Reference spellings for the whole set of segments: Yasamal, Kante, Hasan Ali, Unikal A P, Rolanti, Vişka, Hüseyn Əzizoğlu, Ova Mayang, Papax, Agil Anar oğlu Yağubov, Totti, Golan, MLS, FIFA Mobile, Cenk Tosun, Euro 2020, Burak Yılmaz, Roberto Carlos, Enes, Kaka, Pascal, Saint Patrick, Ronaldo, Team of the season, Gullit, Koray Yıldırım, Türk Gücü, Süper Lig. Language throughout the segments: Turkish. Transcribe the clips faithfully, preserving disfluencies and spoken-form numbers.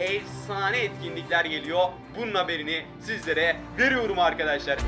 efsane etkinlikler geliyor. Bunun haberini sizlere veriyorum arkadaşlar.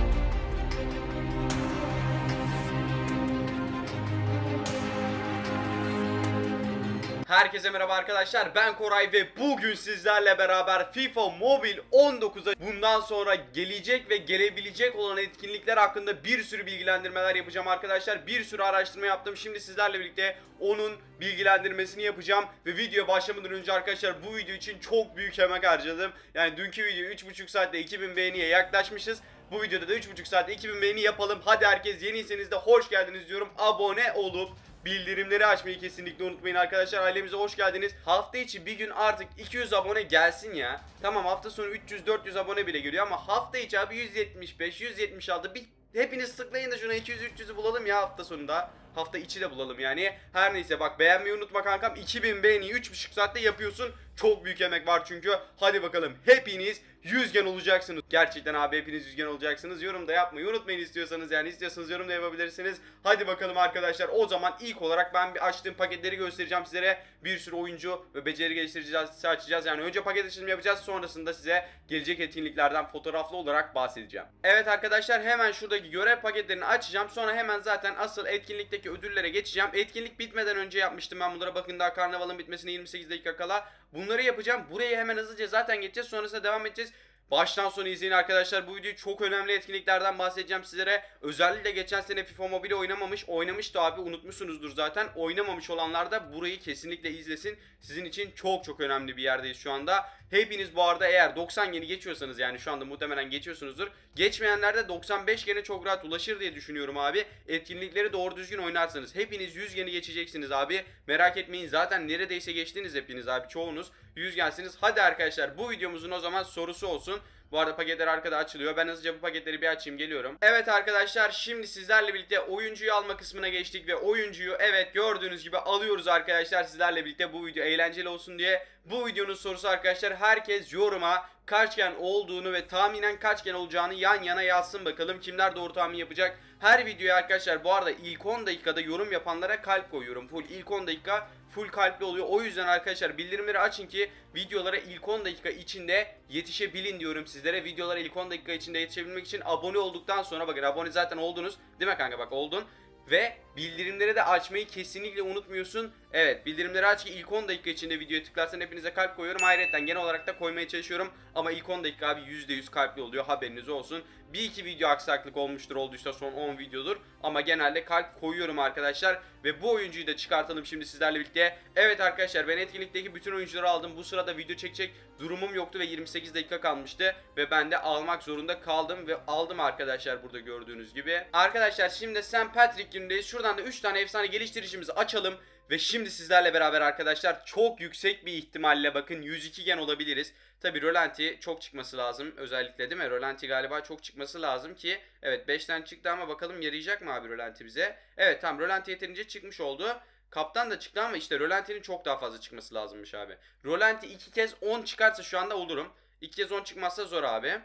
Herkese merhaba arkadaşlar, ben Koray ve bugün sizlerle beraber FIFA Mobile on dokuza bundan sonra gelecek ve gelebilecek olan etkinlikler hakkında bir sürü bilgilendirmeler yapacağım arkadaşlar. Bir sürü araştırma yaptım, şimdi sizlerle birlikte onun bilgilendirmesini yapacağım. Ve videoya başlamadan önce arkadaşlar, bu video için çok büyük emek harcadım. Yani dünkü video üç buçuk saatte iki bin beğeniye yaklaşmışız. Bu videoda da üç buçuk saatte iki bin beğeni yapalım. Hadi herkes, yeniyseniz de hoş geldiniz diyorum. Abone olup bildirimleri açmayı kesinlikle unutmayın arkadaşlar. Ailemize hoş geldiniz. Hafta içi bir gün artık iki yüz abone gelsin ya. Tamam, hafta sonu üç yüz dört yüz abone bile geliyor ama hafta içi abi yüz yetmiş beş yüz yetmiş altı. Bir, hepiniz tıklayın da şuna iki yüz üç yüz'ü bulalım ya hafta sonunda. Hafta içi de bulalım yani. Her neyse, bak beğenmeyi unutma kankam. iki bin beğeni üç buçuk saatte yapıyorsun. Çok büyük emek var çünkü. Hadi bakalım, hepiniz yüzgen olacaksınız. Gerçekten abi, hepiniz yüzgen olacaksınız. Yorum da yapmayı unutmayın istiyorsanız. Yani istiyorsanız yorum da yapabilirsiniz. Hadi bakalım arkadaşlar. O zaman ilk olarak ben bir açtığım paketleri göstereceğim sizlere. Bir sürü oyuncu ve beceri geliştiricisi açacağız. Yani önce paket açılımı yapacağız. Sonrasında size gelecek etkinliklerden fotoğraflı olarak bahsedeceğim. Evet arkadaşlar, hemen şuradaki görev paketlerini açacağım. Sonra hemen zaten asıl etkinlikte ödüllere geçeceğim. Etkinlik bitmeden önce yapmıştım ben bunlara. Bakın daha karnavalın bitmesine yirmi sekiz dakika kala bunları yapacağım. Buraya hemen hızlıca zaten geçeceğiz. Sonrasında devam edeceğiz. Baştan sona izleyin arkadaşlar. Bu videoyu çok önemli etkinliklerden bahsedeceğim sizlere. Özellikle geçen sene FIFA Mobile oynamamış. Oynamıştı abi, unutmuşsunuzdur zaten. Oynamamış olanlar da burayı kesinlikle izlesin. Sizin için çok çok önemli bir yerdeyiz şu anda. Hepiniz bu arada eğer doksan yeni geçiyorsanız, yani şu anda muhtemelen geçiyorsunuzdur. Geçmeyenler de doksan beş gene çok rahat ulaşır diye düşünüyorum abi. Etkinlikleri doğru düzgün oynarsanız. Hepiniz yüz yeni geçeceksiniz abi. Merak etmeyin, zaten neredeyse geçtiniz hepiniz abi, çoğunuz yüz gelsiniz. Hadi arkadaşlar, bu videomuzun o zaman sorusu olsun. Bu arada paketler arkada açılıyor. Ben hızlıca bu paketleri bir açayım, geliyorum. Evet arkadaşlar, şimdi sizlerle birlikte oyuncuyu alma kısmına geçtik ve oyuncuyu evet gördüğünüz gibi alıyoruz arkadaşlar sizlerle birlikte. Bu video eğlenceli olsun diye. Bu videonun sorusu arkadaşlar, herkes yoruma kaçgen olduğunu ve tahminen kaçgen olacağını yan yana yazsın bakalım. Kimler doğru tahmin yapacak? Her videoya arkadaşlar bu arada ilk on dakikada yorum yapanlara kalp koyuyorum. Full ilk on dakika full kalpli oluyor. O yüzden arkadaşlar bildirimleri açın ki videolara ilk on dakika içinde yetişebilin diyorum sizlere. Videolara ilk on dakika içinde yetişebilmek için abone olduktan sonra, bakın abone zaten oldunuz değil mi kanka, bak oldun. Ve bildirimleri de açmayı kesinlikle unutmuyorsun. Evet, bildirimleri aç ki ilk on dakika içinde videoya tıklarsan hepinize kalp koyuyorum. Ayrıca genel olarak da koymaya çalışıyorum. Ama ilk on dakika abi yüzde yüz kalpli oluyor, haberiniz olsun. Bir iki video aksaklık olmuştur, olduysa son on videodur. Ama genelde kalp koyuyorum arkadaşlar. Ve bu oyuncuyu da çıkartalım şimdi sizlerle birlikte. Evet arkadaşlar, ben etkinlikteki bütün oyuncuları aldım. Bu sırada video çekecek durumum yoktu ve yirmi sekiz dakika kalmıştı. Ve ben de almak zorunda kaldım ve aldım arkadaşlar, burada gördüğünüz gibi. Arkadaşlar şimdi Saint Patrick günündeyiz. Şuradan da üç tane efsane geliştiricimizi açalım. Ve şimdi sizlerle beraber arkadaşlar çok yüksek bir ihtimalle bakın yüz iki gen olabiliriz. Tabi Rolanti çok çıkması lazım özellikle, değil mi? Rolanti galiba çok çıkması lazım ki. Evet beşten çıktı ama bakalım yarayacak mı abi Rolanti bize? Evet tamam, Rolanti yeterince çıkmış oldu. Kaptan da çıktı ama işte Rolanti'nin çok daha fazla çıkması lazımmış abi. Rolanti iki kez on çıkarsa şu anda olurum. iki kez on çıkmazsa zor abi.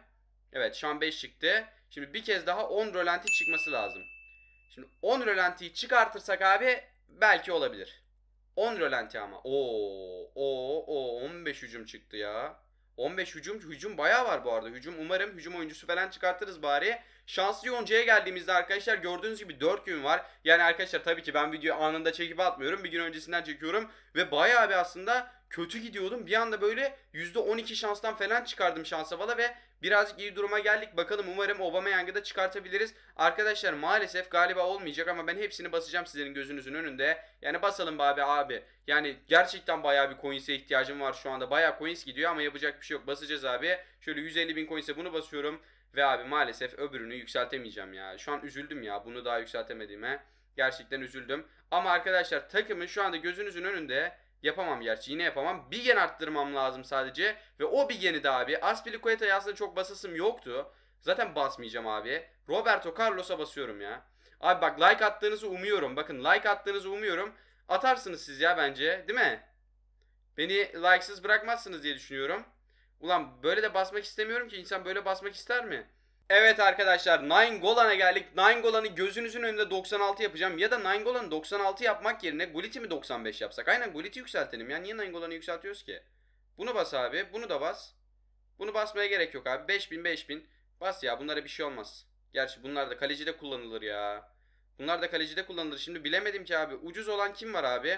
Evet şu an beş çıktı. Şimdi bir kez daha on Rolanti çıkması lazım. Şimdi on Rolanti'yi çıkartırsak abi belki olabilir. on Rolanti ama. Oo, oo, oo, on beş hücum çıktı ya. on beş hücum, hücum bayağı var bu arada. Hücum, umarım hücum oyuncusu falan çıkartırız bari. Şanslı yoncuya geldiğimizde arkadaşlar gördüğünüz gibi dört gün var. Yani arkadaşlar tabii ki ben videoyu anında çekip atmıyorum. Bir gün öncesinden çekiyorum ve bayağı bir aslında kötü gidiyordum. Bir anda böyle yüzde on iki şanstan falan çıkardım şansa valla ve birazcık iyi duruma geldik. Bakalım, umarım Ova Mayang'ı da çıkartabiliriz. Arkadaşlar maalesef galiba olmayacak ama ben hepsini basacağım sizlerin gözünüzün önünde. Yani basalım abi abi. Yani gerçekten bayağı bir coins'e ihtiyacım var şu anda. Bayağı coins gidiyor ama yapacak bir şey yok. Basacağız abi. Şöyle yüz elli bin coins'e bunu basıyorum. Ve abi maalesef öbürünü yükseltemeyeceğim ya. Şu an üzüldüm ya, bunu daha yükseltemediğime. Gerçekten üzüldüm. Ama arkadaşlar takımı şu anda gözünüzün önünde... Yapamam gerçi, yine yapamam. Bir gen arttırmam lazım sadece. Ve o bir geni de abi Aspilicueta'ya aslında çok basasım yoktu. Zaten basmayacağım abi. Roberto Carlos'a basıyorum ya. Abi bak, like attığınızı umuyorum. Bakın like attığınızı umuyorum. Atarsınız siz ya bence, değil mi? Beni likesiz bırakmazsınız diye düşünüyorum. Ulan böyle de basmak istemiyorum ki, insan böyle basmak ister mi? Evet arkadaşlar, Nine Golan'a geldik. Nine Golan'ı gözünüzün önünde doksan altı yapacağım. Ya da Nine Golan'ı doksan altı yapmak yerine Gullit'i mi doksan beş yapsak? Aynen, Gullit'i yükseltelim. Yani niye Nine Golan'ı yükseltiyoruz ki? Bunu bas abi. Bunu da bas. Bunu basmaya gerek yok abi. beş bin beş bin. Bas ya. Bunlara bir şey olmaz. Gerçi bunlar da kalecide kullanılır ya. Bunlar da kalecide kullanılır. Şimdi bilemedim ki abi. Ucuz olan kim var abi?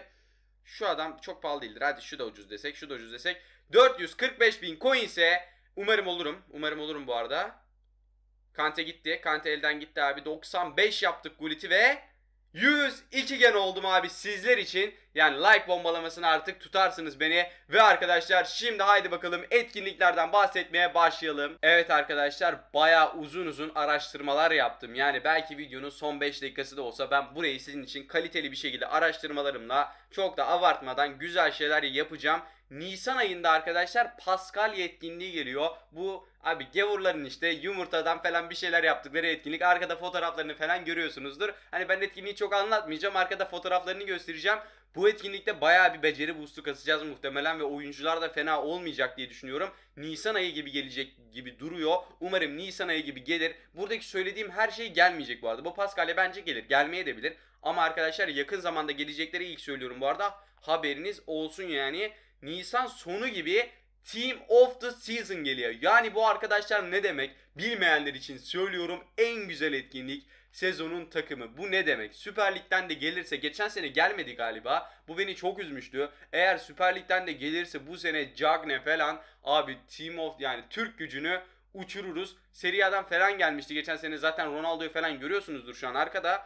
Şu adam çok pahalı değildir. Hadi şu da ucuz desek. Şu da ucuz desek. dört yüz kırk beş bin coin ise umarım olurum. Umarım olurum bu arada. Kante gitti. Kante elden gitti abi. doksan beş yaptık Gullit'i ve yüz iki gen oldum abi sizler için. Yani like bombalamasını artık tutarsınız beni. Ve arkadaşlar şimdi haydi bakalım etkinliklerden bahsetmeye başlayalım. Evet arkadaşlar bayağı uzun uzun araştırmalar yaptım. Yani belki videonun son beş dakikası da olsa ben burayı sizin için kaliteli bir şekilde araştırmalarımla çok da abartmadan güzel şeyler yapacağım. Nisan ayında arkadaşlar Pascal yetkinliği geliyor. Bu abi gavurların işte yumurtadan falan bir şeyler yaptıkları etkinlik. Arkada fotoğraflarını falan görüyorsunuzdur. Hani ben etkinliği çok anlatmayacağım. Arkada fotoğraflarını göstereceğim. Bu etkinlikte bayağı bir beceri boost'u kasacağız muhtemelen ve oyuncular da fena olmayacak diye düşünüyorum. Nisan ayı gibi gelecek gibi duruyor. Umarım Nisan ayı gibi gelir. Buradaki söylediğim her şey gelmeyecek bu arada. Bu Pascal'e bence gelir. Gelmeye de bilir. Ama arkadaşlar yakın zamanda gelecekleri ilk söylüyorum bu arada. Haberiniz olsun yani. Nisan sonu gibi Team of the Season geliyor. Yani bu arkadaşlar ne demek? Bilmeyenler için söylüyorum, en güzel etkinlik sezonun takımı. Bu ne demek? Süper Lig'den de gelirse, geçen sene gelmedi galiba. Bu beni çok üzmüştü. Eğer Süper Lig'den de gelirse bu sene Cagne falan abi Team of yani Türk Gücü'nü uçururuz. Serie A'dan falan gelmişti geçen sene. Zaten Ronaldo'yu falan görüyorsunuzdur şu an arkada.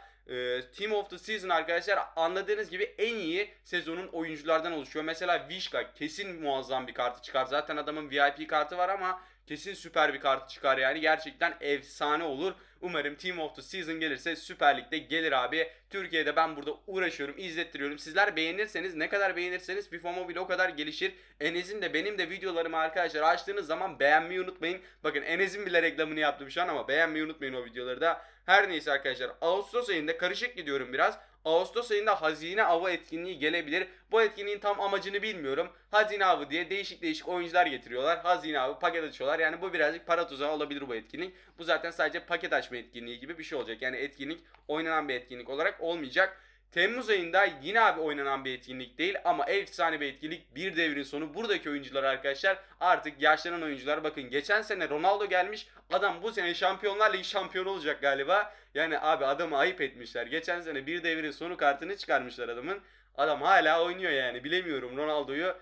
Team of the Season arkadaşlar anladığınız gibi en iyi sezonun oyunculardan oluşuyor. Mesela Vişka kesin muazzam bir kartı çıkar. Zaten adamın V I P kartı var ama kesin süper bir kartı çıkar yani. Gerçekten efsane olur. Umarım Team of the Season gelirse Süper Lig'de gelir abi. Türkiye'de ben burada uğraşıyorum, izlettiriyorum. Sizler beğenirseniz, ne kadar beğenirseniz FIFA Mobile o kadar gelişir. Enes'in de benim de videolarımı arkadaşlar açtığınız zaman beğenmeyi unutmayın. Bakın Enes'in bile reklamını yaptım şu an ama beğenmeyi unutmayın o videoları da. Her neyse arkadaşlar Ağustos ayında karışık gidiyorum biraz. Ağustos ayında hazine avı etkinliği gelebilir. Bu etkinliğin tam amacını bilmiyorum. Hazine avı diye değişik değişik oyuncular getiriyorlar. Hazine avı paket açıyorlar. Yani bu birazcık para tuzağı olabilir bu etkinlik. Bu zaten sadece paket açma etkinliği gibi bir şey olacak. Yani etkinlik oynanan bir etkinlik olarak olmayacak. Temmuz ayında yine abi oynanan bir etkinlik değil ama efsane bir etkinlik. Bir devrin sonu. Buradaki oyuncular arkadaşlar artık yaşlanan oyuncular. Bakın geçen sene Ronaldo gelmiş. Adam bu sene Şampiyonlar Ligi şampiyonu olacak galiba. Yani abi adamı ayıp etmişler. Geçen sene bir devrin sonu kartını çıkarmışlar adamın. Adam hala oynuyor yani. Bilemiyorum Ronaldo'yu.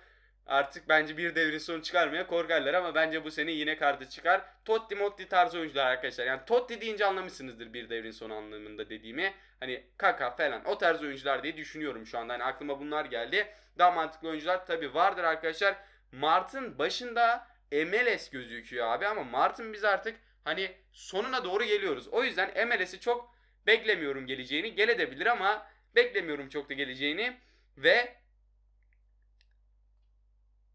Artık bence bir devrin sonu çıkarmaya korkarlar ama bence bu sene yine kartı çıkar. Totti Motti tarzı oyuncular arkadaşlar. Yani Totti deyince anlamışsınızdır bir devrin sonu anlamında dediğimi. Hani Kaka falan o tarz oyuncular diye düşünüyorum şu anda. Hani aklıma bunlar geldi. Daha mantıklı oyuncular tabi vardır arkadaşlar. Mart'ın başında M L S gözüküyor abi ama Mart'ın biz artık hani sonuna doğru geliyoruz. O yüzden M L S'i çok beklemiyorum geleceğini. Gelebilir ama beklemiyorum çok da geleceğini ve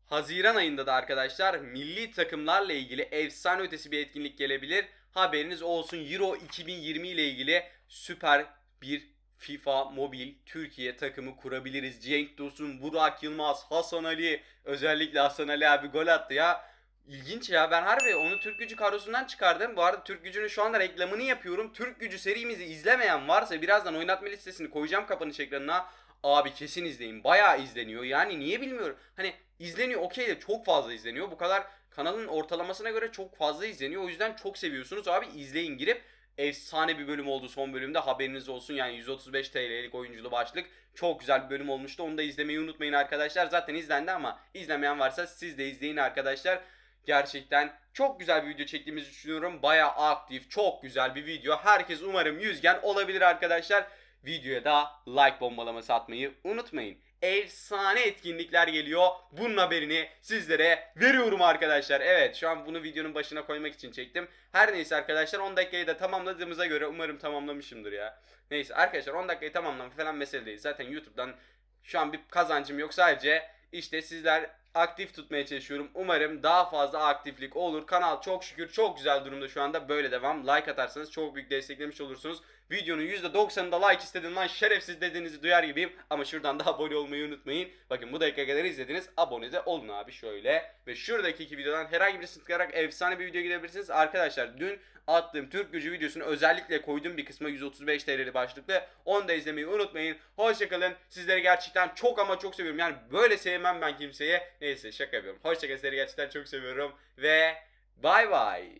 Haziran ayında da arkadaşlar milli takımlarla ilgili efsane ötesi bir etkinlik gelebilir. Haberiniz olsun. Euro iki bin yirmi ile ilgili süper bir FIFA Mobile Türkiye takımı kurabiliriz. Cenk Tosun, Burak Yılmaz, Hasan Ali. Özellikle Hasan Ali abi gol attı ya. İlginç ya, ben harbi onu Türk Gücü kadrosundan çıkardım. Bu arada Türk Gücü'nün şu anda reklamını yapıyorum. Türk Gücü serimizi izlemeyen varsa birazdan oynatma listesini koyacağım kapanış ekranına. Abi kesin izleyin. Bayağı izleniyor. Yani niye bilmiyorum. Hani izleniyor okey de çok fazla izleniyor. Bu kadar kanalın ortalamasına göre çok fazla izleniyor. O yüzden çok seviyorsunuz abi. İzleyin girip. Efsane bir bölüm oldu son bölümde. Haberiniz olsun. Yani yüz otuz beş TL'lik oyunculu başlık. Çok güzel bir bölüm olmuştu. Onu da izlemeyi unutmayın arkadaşlar. Zaten izlendi ama izlemeyen varsa siz de izleyin arkadaşlar. Gerçekten çok güzel bir video çektiğimizi düşünüyorum. Bayağı aktif. Çok güzel bir video. Herkes umarım yüzgen olabilir arkadaşlar. Videoya da like bombalaması atmayı unutmayın. Efsane etkinlikler geliyor. Bunun haberini sizlere veriyorum arkadaşlar. Evet şu an bunu videonun başına koymak için çektim. Her neyse arkadaşlar on dakikayı da tamamladığımıza göre umarım tamamlamışımdır ya. Neyse arkadaşlar on dakikayı tamamlam falan mesele değil. Zaten YouTube'dan şu an bir kazancım yok. Sadece işte sizler aktif tutmaya çalışıyorum. Umarım daha fazla aktiflik olur. Kanal çok şükür çok güzel durumda şu anda. Böyle devam. Like atarsanız çok büyük desteklemiş olursunuz. videonun yüzde doksanında like istediğim lan şerefsiz dediğinizi duyar gibiyim. Ama şuradan da abone olmayı unutmayın. Bakın bu dakika kadar izlediniz. Abone de olun abi şöyle. Ve şuradaki iki videodan herhangi birisini tıklayarak efsane bir video gidebilirsiniz. Arkadaşlar dün attığım Türk Gücü videosunu özellikle koyduğum bir kısma yüz otuz beş TL'li başlıklı. Onu da izlemeyi unutmayın. Hoşçakalın. Sizleri gerçekten çok ama çok seviyorum. Yani böyle sevmem ben kimseye. Neyse şaka yapıyorum. Hoşçakalın. Sizleri gerçekten çok seviyorum. Ve bye bye.